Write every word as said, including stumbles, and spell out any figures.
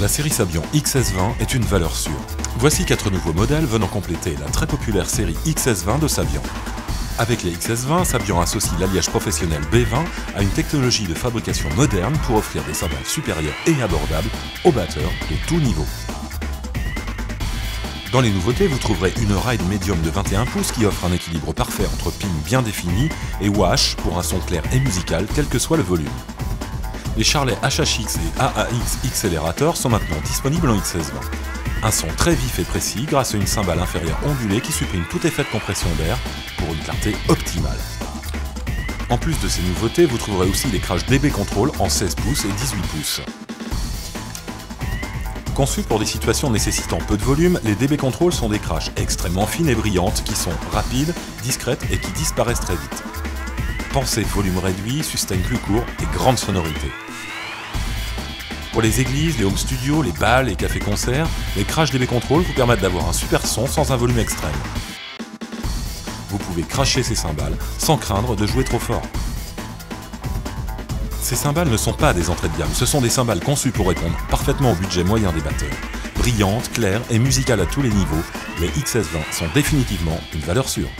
la série Sabian X S vingt est une valeur sûre. Voici quatre nouveaux modèles venant compléter la très populaire série X S vingt de Sabian. Avec les X S vingt, Sabian associe l'alliage professionnel B vingt à une technologie de fabrication moderne pour offrir des cymbales supérieures et abordables aux batteurs de tous niveaux. Dans les nouveautés, vous trouverez une ride médium de vingt et un pouces qui offre un équilibre parfait entre ping bien défini et wash pour un son clair et musical quel que soit le volume. Les charlets H H X et A A X Accelerator sont maintenant disponibles en X S vingt. Un son très vif et précis grâce à une cymbale inférieure ondulée qui supprime tout effet de compression d'air pour une clarté optimale. En plus de ces nouveautés, vous trouverez aussi les crashs D B Control en seize pouces et dix-huit pouces. Conçus pour des situations nécessitant peu de volume, les D B Control sont des crashs extrêmement fines et brillantes qui sont rapides, discrètes et qui disparaissent très vite. Pensez volume réduit, sustain plus court et grande sonorité. Pour les églises, les home studios, les bals et cafés-concerts, les crashs D B Control vous permettent d'avoir un super son sans un volume extrême. Vous pouvez crasher ces cymbales sans craindre de jouer trop fort. Ces cymbales ne sont pas des entrées de gamme, ce sont des cymbales conçues pour répondre parfaitement au budget moyen des batteurs. Brillantes, claires et musicales à tous les niveaux, les X S vingt sont définitivement une valeur sûre.